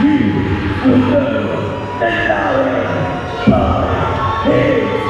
You will know that thou art my head.